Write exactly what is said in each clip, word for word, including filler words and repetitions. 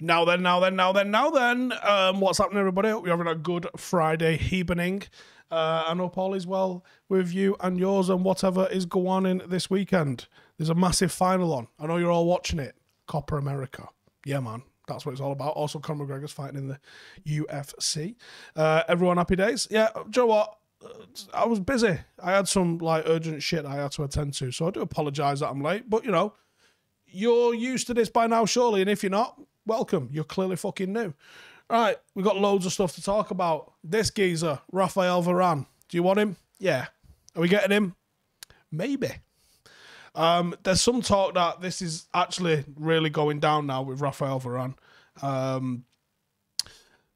Now then, now then, now then, now then. Um, what's happening, everybody? Hope you're having a good Friday evening. Uh, and hope all is well with you and yours and whatever is going on in this weekend. There's a massive final on. I know you're all watching it. Copper America. Yeah, man. That's what it's all about. Also, Conor McGregor's fighting in the U F C. Uh, everyone happy days? Yeah, do you know what? I was busy. I had some like urgent shit I had to attend to. So I do apologise that I'm late. But, you know, you're used to this by now, surely. And if you're not... welcome. You're clearly fucking new. All right, we've got loads of stuff to talk about. This geezer, Raphael Varane. Do you want him? Yeah. Are we getting him? Maybe. Um, there's some talk that this is actually really going down now with Raphael Varane. Um,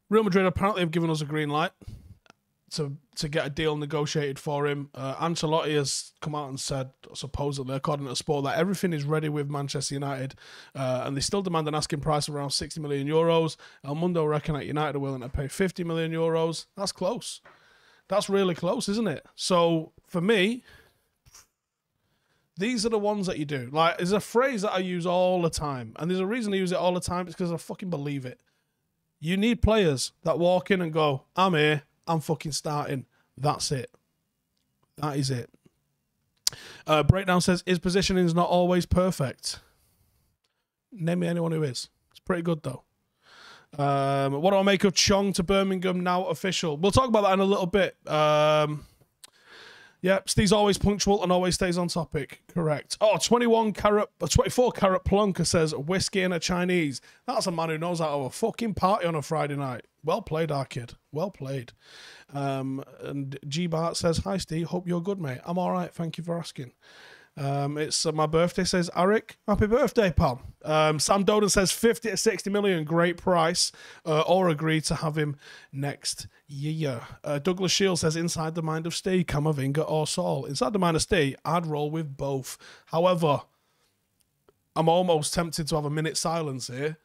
Real Madrid apparently have given us a green light to, to get a deal negotiated for him. Uh, Ancelotti has come out and said, supposedly, according to Sport, that everything is ready with Manchester United, uh, and they still demand an asking price of around sixty million euros. El Mundo reckon that United are willing to pay fifty million euros. That's close. That's really close, isn't it? So, for me, these are the ones that you do. Like, there's a phrase that I use all the time, and there's a reason I use it all the time. It's because I fucking believe it. You need players that walk in and go, I'm here. I'm fucking starting. That's it. That is it. Uh, Breakdown says, his positioning is not always perfect. Name me anyone who is. It's pretty good, though. Um, what do I make of Chong to Birmingham now official? We'll talk about that in a little bit. Um, yeah, Steve's always punctual and always stays on topic. Correct. Oh, twenty-one carat, twenty-four carat plunker says, whiskey and a Chinese. That's a man who knows how to have a fucking party on a Friday night. Well played, our kid. Well played. Um, and G Bart says, hi, Steve. Hope you're good, mate. I'm all right. Thank you for asking. Um, it's uh, my birthday, says Arik. Happy birthday, pal. Um, Sam Doden says fifty to sixty million. Great price. Uh, or agree to have him next year. Uh, Douglas Shields says, inside the mind of Steve, Camavinga or Saul. Inside the mind of Steve, I'd roll with both. However, I'm almost tempted to have a minute silence here.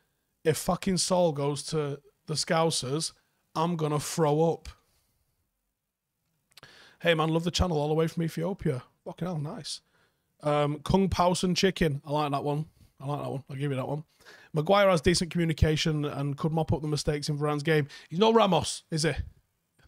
If fucking Saul goes to... the Scousers, I'm gonna throw up. Hey man, love the channel all the way from Ethiopia. Fucking hell, nice. Um, Kung Pausen Chicken. I like that one. I like that one. I'll give you that one. Maguire has decent communication and could mop up the mistakes in Varane's game. He's no Ramos, is he?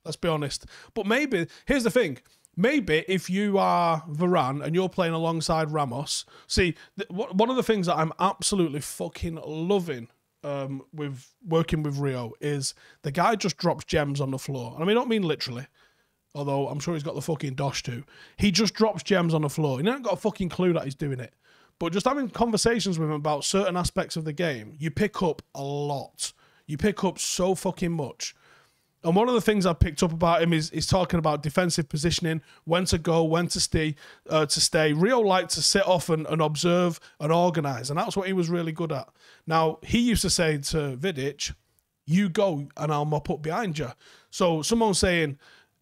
Let's be honest. But maybe, here's the thing. Maybe if you are Varane and you're playing alongside Ramos, see, th one of the things that I'm absolutely fucking loving Um, with working with Rio is the guy just drops gems on the floor. And I mean, I don't mean literally, although I'm sure he's got the fucking dosh too. He just drops gems on the floor. He hasn't got a fucking clue that he's doing it. But just having conversations with him about certain aspects of the game, you pick up a lot. You pick up so fucking much. And one of the things I picked up about him is he's talking about defensive positioning, when to go, when to stay. Uh, to stay. Rio liked to sit off and, and observe and organise, and that's what he was really good at. Now, he used to say to Vidic, you go and I'll mop up behind you. So someone saying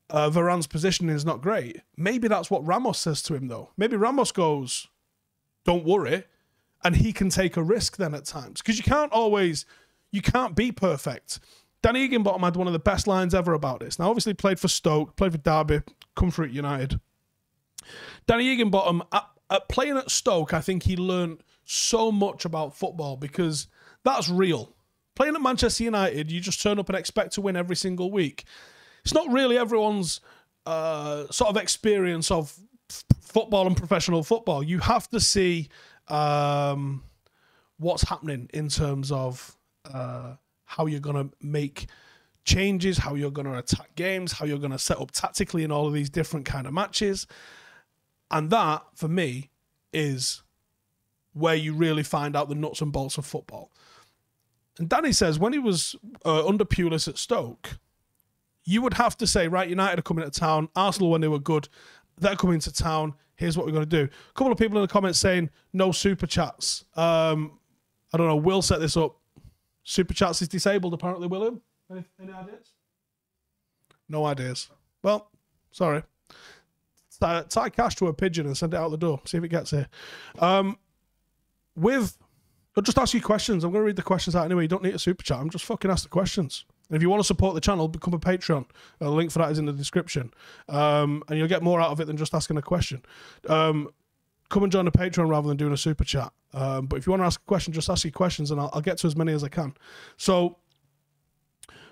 uh, Varane's positioning is not great, maybe that's what Ramos says to him though. Maybe Ramos goes, don't worry, and he can take a risk then at times. Because you can't always, you can't be perfect. Danny Higginbotham had one of the best lines ever about this. Now, obviously, played for Stoke, played for Derby, come through at United. Danny Higginbotham, at, at playing at Stoke, I think he learned so much about football because that's real. Playing at Manchester United, you just turn up and expect to win every single week. It's not really everyone's uh, sort of experience of f football and professional football. You have to see um, what's happening in terms of... Uh, how you're going to make changes, how you're going to attack games, how you're going to set up tactically in all of these different kind of matches. And that, for me, is where you really find out the nuts and bolts of football. And Danny says, when he was uh, under Pulis at Stoke, you would have to say, right, United are coming to town, Arsenal when they were good, they're coming to town, here's what we're going to do. A couple of people in the comments saying, no super chats. Um, I don't know, we'll set this up. Super Chats is disabled, apparently, William. Any, any ideas? No ideas. Well, sorry. Uh, tie cash to a pigeon and send it out the door. See if it gets here. Um, with, I'll just ask you questions. I'm going to read the questions out anyway. You don't need a Super Chat. I'm just fucking ask the questions. And if you want to support the channel, become a Patreon. A link for that is in the description. Um, and you'll get more out of it than just asking a question. Um, come and join the Patreon rather than doing a super chat. Um, but if you want to ask a question, just ask your questions and I'll, I'll get to as many as I can. So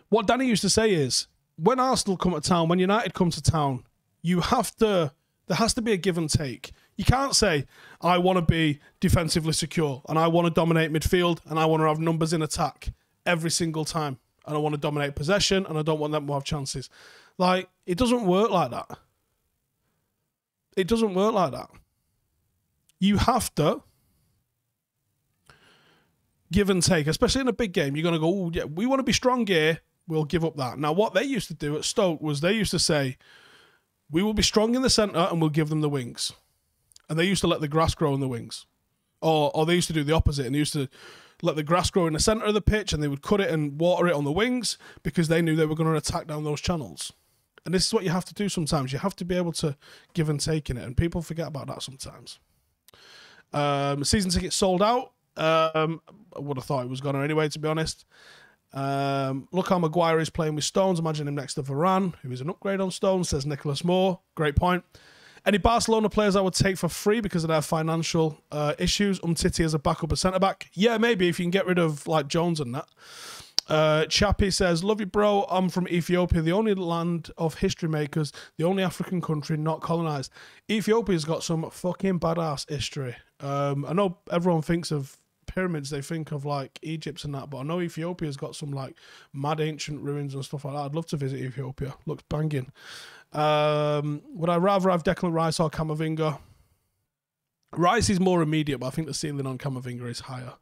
what Danny used to say is, when Arsenal come to town, when United come to town, you have to, there has to be a give and take. You can't say, I want to be defensively secure and I want to dominate midfield and I want to have numbers in attack every single time. And I want to dominate possession and I don't want them to have chances. Like, it doesn't work like that. It doesn't work like that. You have to give and take, especially in a big game. You're going to go, oh, yeah, we want to be strong here. We'll give up that. Now, what they used to do at Stoke was they used to say, we will be strong in the centre and we'll give them the wings. And they used to let the grass grow in the wings. Or, or they used to do the opposite, and they used to let the grass grow in the centre of the pitch and they would cut it and water it on the wings because they knew they were going to attack down those channels. And this is what you have to do sometimes. You have to be able to give and take in it, and people forget about that sometimes. Um, season tickets sold out. Um, I would have thought it was gone anyway, to be honest. Um, look how Maguire is playing with Stones. Imagine him next to Varane, who is an upgrade on Stones, says Nicholas Moore. Great point. Any Barcelona players I would take for free because of their financial uh, issues. Umtiti as a backup, a centre-back. Yeah, maybe if you can get rid of like Jones and that. Uh, Chappie says, love you, bro. I'm from Ethiopia, the only land of history makers, the only African country not colonised. Ethiopia's got some fucking badass history. Um, I know everyone thinks of pyramids, they think of like Egypt and that, but I know Ethiopia's got some like mad ancient ruins and stuff like that. I'd love to visit Ethiopia. Looks banging. Um, would I rather have Declan Rice or Camavinga? Rice is more immediate, but I think the ceiling on Camavinga is higher.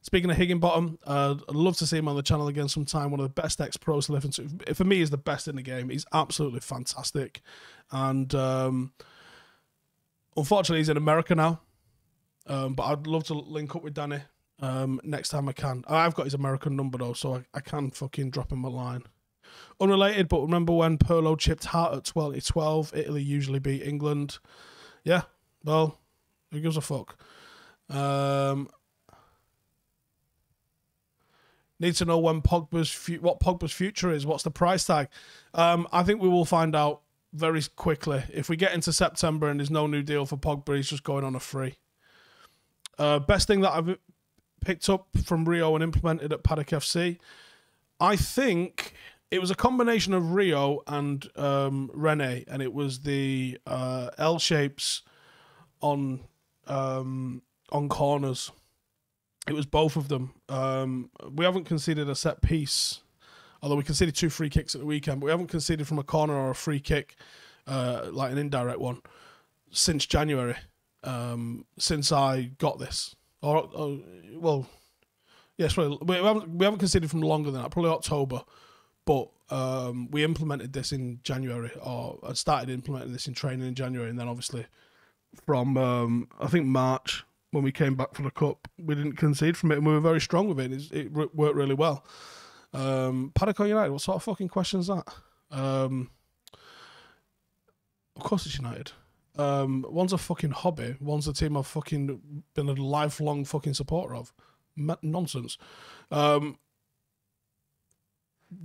Speaking of Higginbotham, uh, I'd love to see him on the channel again sometime. One of the best ex-pros to listen to. For me, he's the best in the game. He's absolutely fantastic. And um, unfortunately, he's in America now. Um, but I'd love to link up with Danny um, next time I can. I've got his American number, though, so I, I can fucking drop him a line. Unrelated, but remember when Pirlo chipped Hart at twenty twelve? Italy usually beat England. Yeah, well, who gives a fuck? Um, need to know when Pogba's what Pogba's future is. What's the price tag? Um, I think we will find out very quickly. If we get into September and there's no new deal for Pogba, he's just going on a free. Uh, best thing that I've picked up from Rio and implemented at Paddock F C, I think it was a combination of Rio and um, Rene, and it was the uh, L shapes on um, on corners. It was both of them. Um, we haven't conceded a set piece, although we conceded two free kicks at the weekend. But we haven't conceded from a corner or a free kick, uh, like an indirect one, since January. Um, since I got this, or, or well, yes, yeah, we haven't we haven't conceded from longer than that, probably October, but um, we implemented this in January, or I started implementing this in training in January, and then obviously from um, I think March when we came back for the cup, we didn't concede from it, and we were very strong with it. It, it worked really well. Um, Paddock United, what sort of fucking question is that? Um, of course, it's United. Um, one's a fucking hobby, one's a team I've fucking been a lifelong fucking supporter of. M nonsense. Um,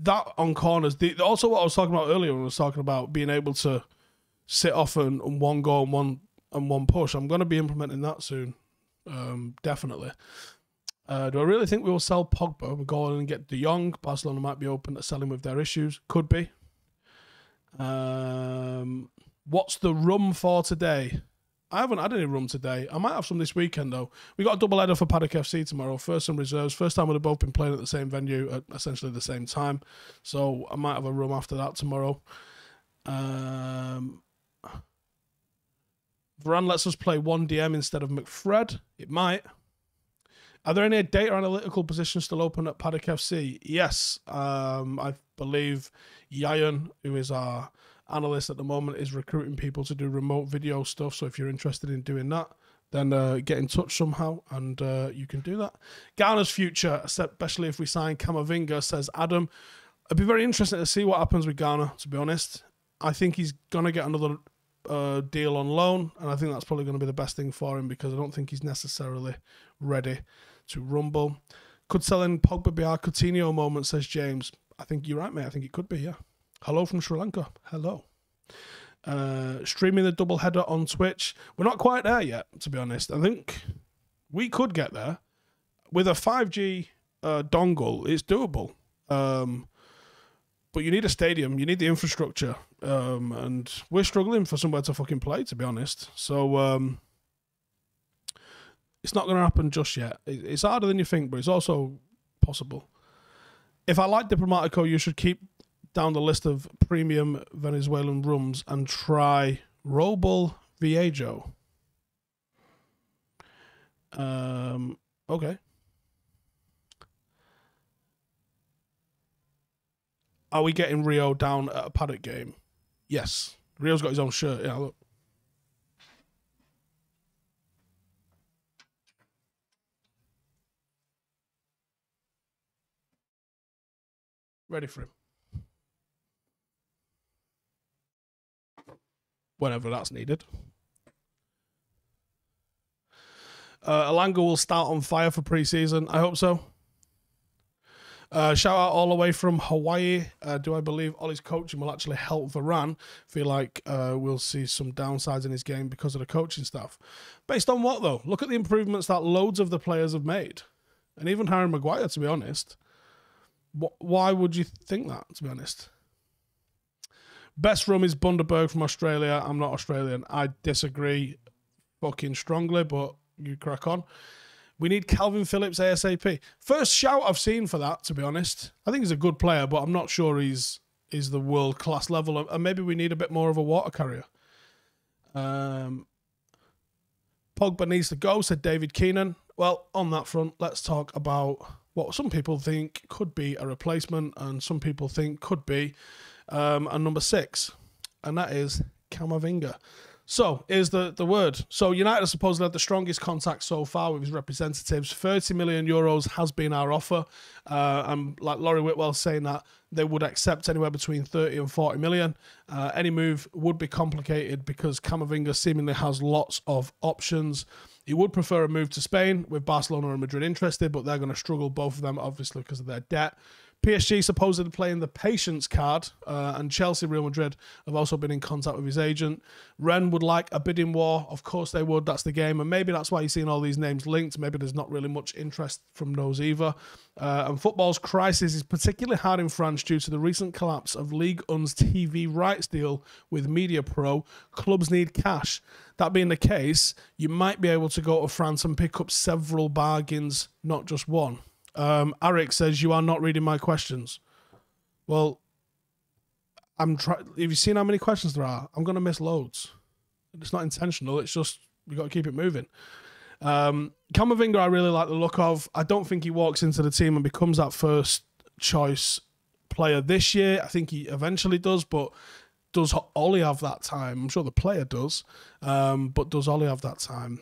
that on corners, the, also what I was talking about earlier when I was talking about being able to sit off and, and one go and one, and one push, I'm going to be implementing that soon, um, definitely. Uh, do I really think we will sell Pogba? We'll go in and get De Jong. Barcelona might be open to selling with their issues, could be. Um... What's the rum for today? I haven't had any rum today. I might have some this weekend, though. We got a double header for Paddock F C tomorrow. First some reserves. First time we'd have both been playing at the same venue at essentially the same time. So I might have a rum after that tomorrow. Um, Varane lets us play one D M instead of McFred. It might. Are there any data analytical positions still open at Paddock F C? Yes. Um, I believe Yayan, who is our analyst at the moment, is recruiting people to do remote video stuff, so if you're interested in doing that, then uh, get in touch somehow and uh, you can do that. Garner's future, especially if we sign Camavinga, says Adam. I'd be very interested to see what happens with Garner, to be honest. I think he's going to get another uh, deal on loan, and I think that's probably going to be the best thing for him because I don't think he's necessarily ready to rumble. Could selling Pogba be our Coutinho moment, says James. I think you're right, mate. I think it could be, yeah. Hello from Sri Lanka. Hello. Uh, streaming the double header on Twitch. We're not quite there yet, to be honest. I think we could get there. With a five G uh, dongle, it's doable. Um, but you need a stadium. You need the infrastructure. Um, and we're struggling for somewhere to fucking play, to be honest. So um, it's not going to happen just yet. It's harder than you think, but it's also possible. If I like Diplomatico, you should keep down the list of premium Venezuelan rums and try Robel Viejo. Um, okay. Are we getting Rio down at a Paddock game? Yes. Rio's got his own shirt. Yeah, look. Ready for him. Whenever that's needed. Uh, Alanga will start on fire for pre-season. I hope so. Uh, shout out all the way from Hawaii. Uh, do I believe Ollie's coaching will actually help Varane? Feel like uh, we'll see some downsides in his game because of the coaching staff. Based on what, though? Look at the improvements that loads of the players have made. And even Harry Maguire, to be honest. Why would you think that, to be honest? Best rum is Bundaberg from Australia. I'm not Australian. I disagree fucking strongly, but you crack on. We need Calvin Phillips ASAP. First shout I've seen for that, to be honest. I think he's a good player, but I'm not sure he's, he's the world-class level. And maybe we need a bit more of a water carrier. Um, Pogba needs to go, said David Keenan. Well, on that front, let's talk about what some people think could be a replacement and some people think could be um, a number six, and that is Camavinga. So, here's the, the word. So, United supposedly had the strongest contact so far with his representatives. thirty million euros has been our offer. Uh, and like Laurie Whitwell saying that they would accept anywhere between thirty and forty million. Uh, any move would be complicated because Camavinga seemingly has lots of options. He would prefer a move to Spain with Barcelona and Madrid interested, but they're going to struggle, both of them, obviously, because of their debt. P S G supposedly playing the patience card, uh, and Chelsea, Real Madrid have also been in contact with his agent. Ren would like a bidding war. Of course they would. That's the game. And maybe that's why you're seeing all these names linked. Maybe there's not really much interest from those either. Uh, and football's crisis is particularly hard in France due to the recent collapse of Ligue one's T V rights deal with MediaPro. Clubs need cash. That being the case, you might be able to go to France and pick up several bargains, not just one. Um, Eric says, you are not reading my questions. Well, I'm trying. Have you seen how many questions there are? I'm going to miss loads. It's not intentional. It's just we got to keep it moving. Um, Camavinga, I really like the look of. I don't think he walks into the team and becomes that first choice player this year. I think he eventually does, but does Oli have that time? I'm sure the player does, um, but does Oli have that time?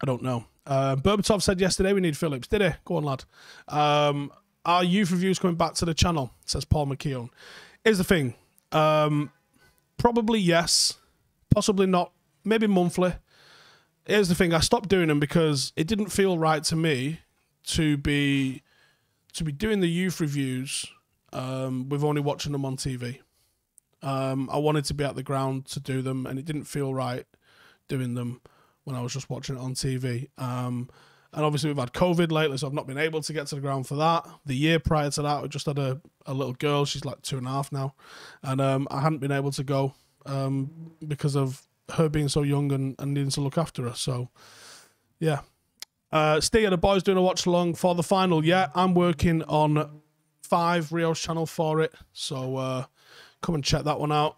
I don't know. Uh, Berbatov said yesterday we need Phillips. Did he? Go on, lad. Um, are youth reviews coming back to the channel? Says Paul McKeown. Here's the thing. Um, probably yes. Possibly not. Maybe monthly. Here's the thing. I stopped doing them because it didn't feel right to me to be to be doing the youth reviews um, with only watching them on T V. Um, I wanted to be at the ground to do them, and it didn't feel right doing them when I was just watching it on T V. Um, and obviously we've had COVID lately, so I've not been able to get to the ground for that. The year prior to that, I just had a, a little girl. She's like two and a half now. And um, I hadn't been able to go um, because of her being so young and, and needing to look after her. So, yeah. Uh, Steve, are the boys doing a watch-along for the final? Yeah, I'm working on five Rio's channel for it. So uh, come and check that one out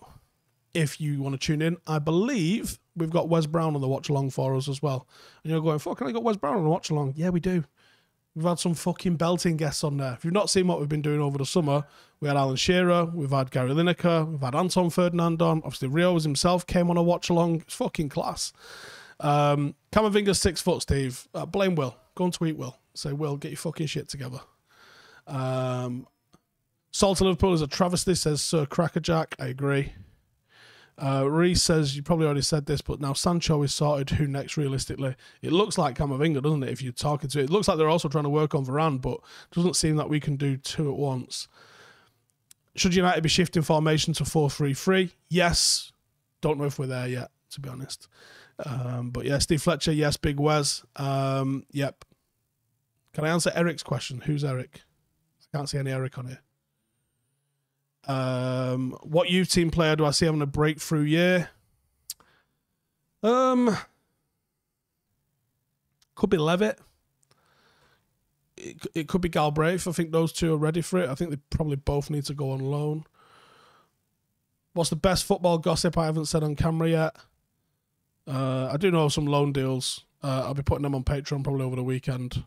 if you want to tune in. I believe we've got Wes Brown on the watch-along for us as well. And you're going, fuck, can I got Wes Brown on the watch-along? Yeah, we do. We've had some fucking belting guests on there. If you've not seen what we've been doing over the summer, we had Alan Shearer, we've had Gary Lineker, we've had Anton Ferdinand on. Obviously, Rio himself came on a watch-along. It's fucking class. Um, Camavinga's six foot, Steve. Uh, blame Will. Go and tweet Will. Say, Will, get your fucking shit together. Um, Salt to Liverpool is a travesty, says Sir Crackerjack. I agree. Uh, Reese says, you probably already said this, but now Sancho is sorted. Who next, realistically? It looks like Camavinga, doesn't it, if you're talking to it? It looks like they're also trying to work on Varane, but it doesn't seem that we can do two at once. Should United be shifting formation to four three three? Yes. Don't know if we're there yet, to be honest. Um, but yeah, Steve Fletcher, yes. Big Wes. Um, yep. Can I answer Eric's question? Who's Eric? I can't see any Eric on here. Um, what youth team player do I see having a breakthrough year? Um, could be Levitt. It, it could be Galbraith. I think those two are ready for it. I think they probably both need to go on loan. What's the best football gossip I haven't said on camera yet? Uh, I do know some loan deals. Uh, I'll be putting them on Patreon probably over the weekend.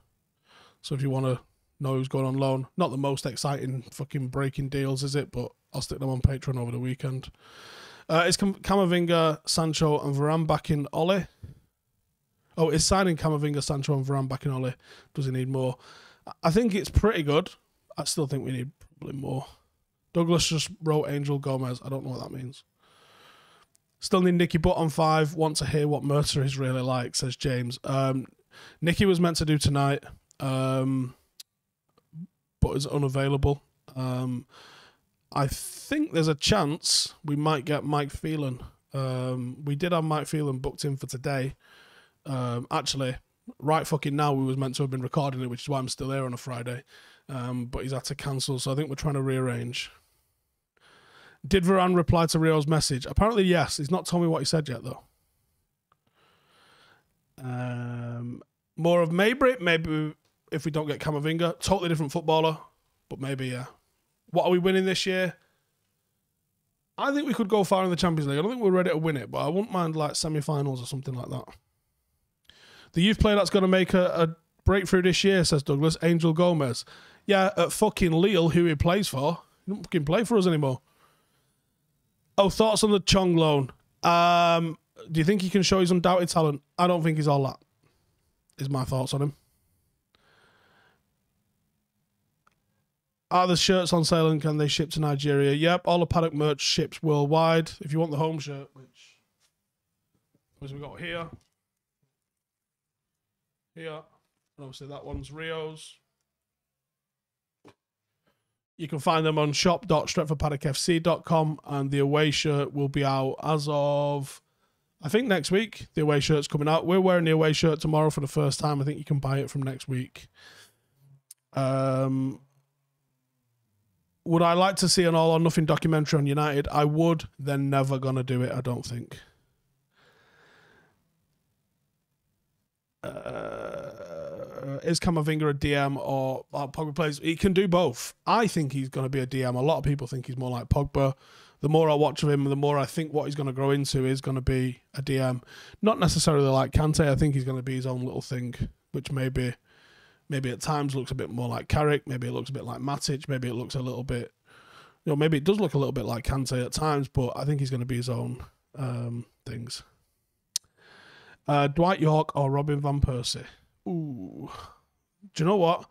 So if you want to know who's going on loan, not the most exciting fucking breaking deals, is it? But I'll stick them on Patreon over the weekend. Uh, is Cam Camavinga, Sancho and Varane backing Ole? Oh, is signing Camavinga, Sancho and Varane backing Ole? Does he need more? I think it's pretty good. I still think we need probably more. Douglas just wrote Angel Gomez. I don't know what that means. Still need Nicky Butt on five. Want to hear what Murta is really like, says James. Um, Nicky was meant to do tonight, um, but is unavailable. Um, I think there's a chance we might get Mike Phelan. Um, we did have Mike Phelan booked in for today. Um, actually, right fucking now we was meant to have been recording it, which is why I'm still here on a Friday. Um, but he's had to cancel, so I think we're trying to rearrange. Did Varane reply to Rio's message? Apparently, yes. He's not told me what he said yet, though. Um, more of Mabry. Maybe if we don't get Camavinga. Totally different footballer, but maybe, yeah. What are we winning this year? I think we could go far in the Champions League. I don't think we're ready to win it, but I wouldn't mind, like, semi-finals or something like that. The youth player that's going to make a, a breakthrough this year, says Douglas, Angel Gomez. Yeah, at fucking Lille, who he plays for. He don't fucking play for us anymore. Oh, thoughts on the Chong loan. Um, do you think he can show his undoubted talent? I don't think he's all that, is my thoughts on him. Are the shirts on sale and can they ship to Nigeria? Yep, all the Paddock merch ships worldwide. If you want the home shirt, which as we got here, here, and obviously that one's Rio's. You can find them on shop dot stretford paddock f c dot com, and the away shirt will be out as of, I think, next week. The away shirt's coming out. We're wearing the away shirt tomorrow for the first time. I think you can buy it from next week. Um, would I like to see an all or nothing documentary on United? I would. They're never going to do it, I don't think. Uh... Is Camavinga a D M or uh, Pogba plays? He can do both. I think he's going to be a D M. A lot of people think he's more like Pogba. The more I watch of him, the more I think what he's going to grow into is going to be a D M. Not necessarily like Kante. I think he's going to be his own little thing, which maybe maybe at times looks a bit more like Carrick. Maybe it looks a bit like Matic. Maybe it looks a little bit... You know, maybe it does look a little bit like Kante at times, but I think he's going to be his own um, things. Uh, Dwight York or Robin Van Persie? Ooh. Do you know what?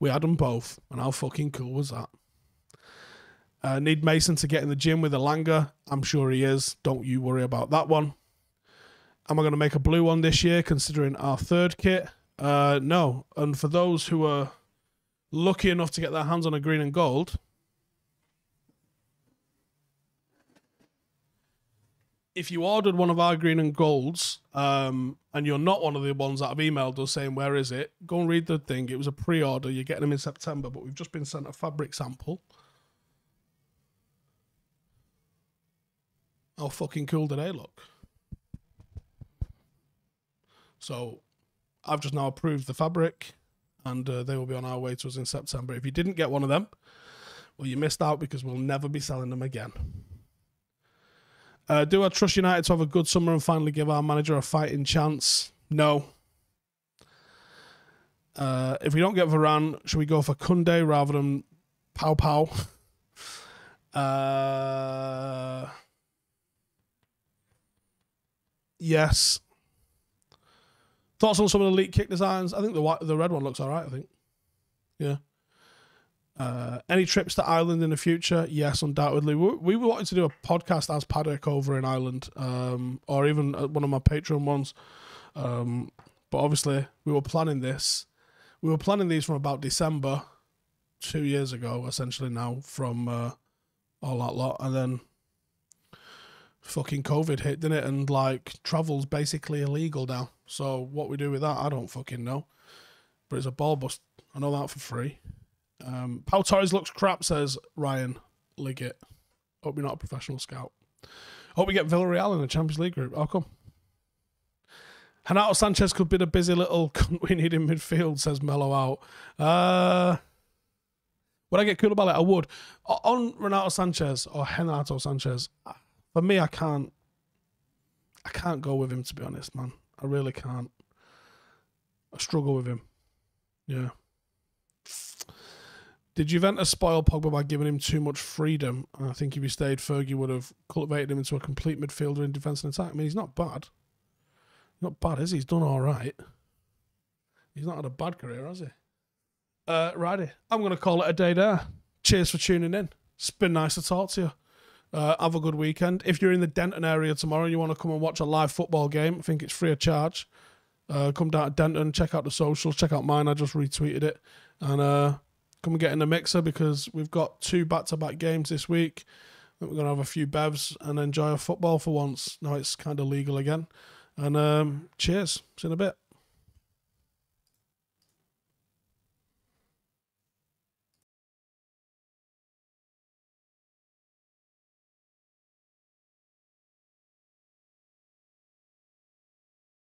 We had them both, and how fucking cool was that? Uh, need Mason to get in the gym with Elanga. I'm sure he is. Don't you worry about that one. Am I going to make a blue one this year, considering our third kit? Uh, no. And for those who are lucky enough to get their hands on a green and gold, if you ordered one of our green and golds, um, and you're not one of the ones that have emailed us saying, where is it? Go and read the thing. It was a pre-order. You're getting them in September, but we've just been sent a fabric sample. How fucking cool do they look? So I've just now approved the fabric, and uh, they will be on our way to us in September. If you didn't get one of them, well, you missed out, because we'll never be selling them again. Uh, do I trust United to have a good summer and finally give our manager a fighting chance? No. Uh, if we don't get Varane, should we go for Kunde rather than Pow Pow? uh, yes. Thoughts on some of the elite kick designs? I think the white, the red one looks all right, I think. Yeah. Uh, any trips to Ireland in the future? Yes, undoubtedly. We, we wanted to do a podcast as Paddock over in Ireland, um, or even one of my Patreon ones, um, but obviously we were planning this we were planning these from about December two years ago, essentially now, from uh, all that lot, and then fucking COVID hit, didn't it? And like travel's basically illegal now. So what we do with that, I don't fucking know. But it's a ball bust. I know that for free. Um, Pau Torres looks crap, says Ryan Liggett. Hope you're not a professional scout. Hope we get Villarreal in the Champions League group. How come? Renato Sanches could be the busy little cunt we need in midfield, says Mello out. Uh, would I get cool about it? I would. On Renato Sanches or Renato Sanches, for me, I can't. I can't go with him, to be honest, man. I really can't. I struggle with him. Yeah. Did Juventus spoil Pogba by giving him too much freedom? I think if he stayed, Fergie would have cultivated him into a complete midfielder in defence and attack. I mean, he's not bad. Not bad, is he? He's done all right. He's not had a bad career, has he? Uh, righty. I'm going to call it a day there. Cheers for tuning in. It's been nice to talk to you. Uh, have a good weekend. If you're in the Denton area tomorrow and you want to come and watch a live football game, I think it's free of charge. Uh, come down to Denton, check out the socials, check out mine. I just retweeted it. And uh, come and get in the mixer because we've got two back-to-back games this week. We're going to have a few bevs and enjoy our football for once. Now it's kind of legal again. And um, cheers. See you in a bit.